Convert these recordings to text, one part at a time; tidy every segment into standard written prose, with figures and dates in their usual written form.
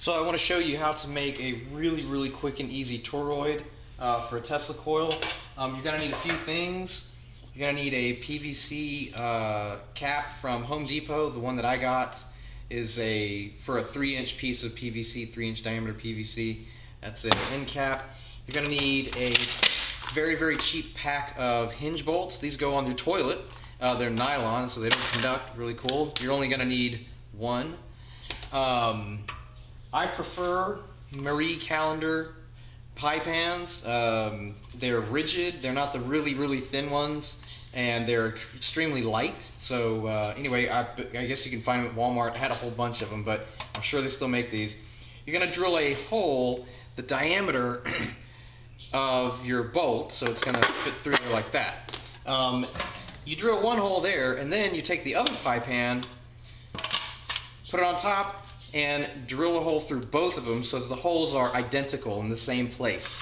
So I want to show you how to make a really quick and easy toroid for a Tesla coil. You're going to need a few things. You're going to need a PVC cap from Home Depot. The one that I got is for a 3-inch piece of PVC, 3-inch diameter PVC. That's an end cap. You're going to need a very cheap pack of hinge bolts. These go on your toilet. They're nylon, so they don't conduct. Really cool. You're only going to need one. I prefer Marie Callender pie pans. They're rigid. They're not the really thin ones, and they're extremely light. So anyway, I guess you can find them at Walmart. I had a whole bunch of them, but I'm sure they still make these. You're going to drill a hole the diameter of your bolt, so it's going to fit through there like that. You drill one hole there, and then you take the other pie pan, put it on top, and drill a hole through both of them so that the holes are identical in the same place.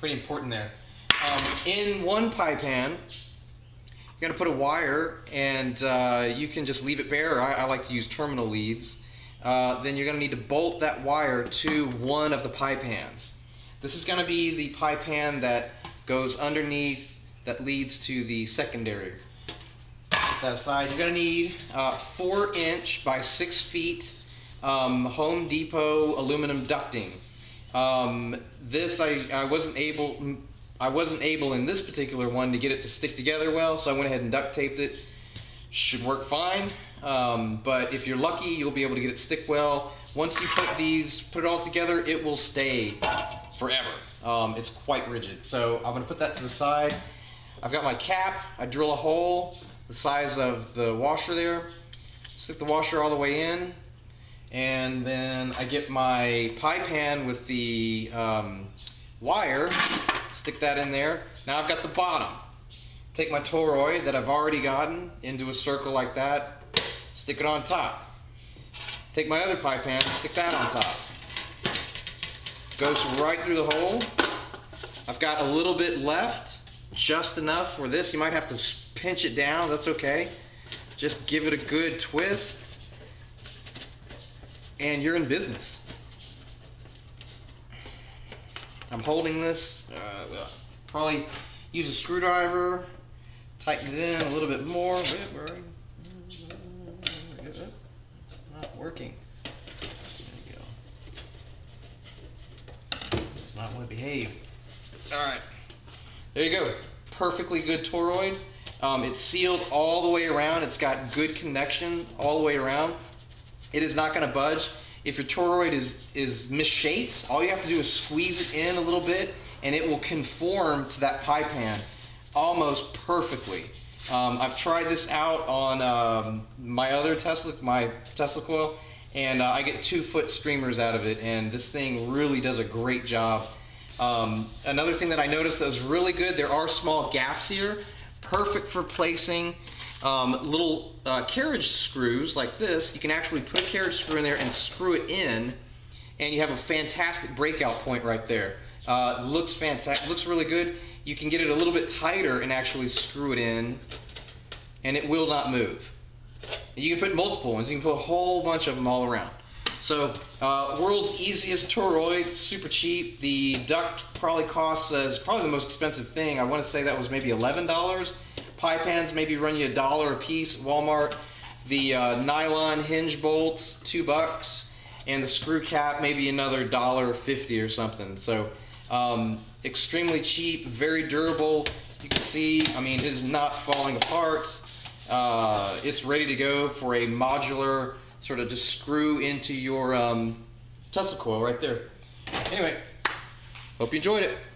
Pretty important there. In one pie pan, you're going to put a wire, and you can just leave it bare. I like to use terminal leads. Then you're going to need to bolt that wire to one of the pie pans. This is going to be the pie pan that goes underneath, that leads to the secondary. That aside, you're going to need 4" by 6" Home Depot aluminum ducting. This I wasn't able in this particular one to get it to stick together well, so I went ahead and duct taped it. Should work fine, but if you're lucky, you'll be able to get it to stick well. Once you put it all together, it will stay forever. It's quite rigid. So I'm going to put that to the side. I've got my cap. I drill a hole the size of the washer there, stick the washer all the way in, and then I get my pie pan with the wire, stick that in there. Now I've got the bottom. Take my toroid that I've already gotten into a circle like that, stick it on top. Take my other pie pan, stick that on top. Goes right through the hole. I've got a little bit left, just enough for this. You might have to pinch it down, that's okay. Just give it a good twist, and you're in business. I'm holding this, probably use a screwdriver, tighten it in a little bit more. Not working. There you go. It's not going to behave. All right, there you go. Perfectly good toroid. It's sealed all the way around. It's got good connection all the way around. It is not going to budge. If your toroid is misshaped, all you have to do is squeeze it in a little bit, and it will conform to that pie pan almost perfectly. I've tried this out on my Tesla coil, and I get 2-foot streamers out of it, and this thing really does a great job. Another thing that I noticed that was really good, there are small gaps here, perfect for placing little carriage screws like this. You can actually put a carriage screw in there and screw it in, and you have a fantastic breakout point right there. Looks fantastic, looks really good. You can get it a little bit tighter and actually screw it in, and it will not move. You can put multiple ones. You can put a whole bunch of them all around. So world's easiest toroid, super cheap. The duct probably costs, is probably the most expensive thing. I want to say that was maybe $11. Pie pans maybe run you $1 a piece at Walmart. The nylon hinge bolts, $2. And the screw cap, maybe another $1.50 or something. So extremely cheap, very durable. You can see, I mean, it is not falling apart. It's ready to go for a modular, sort of just screw into your Tesla coil right there. Anyway, hope you enjoyed it.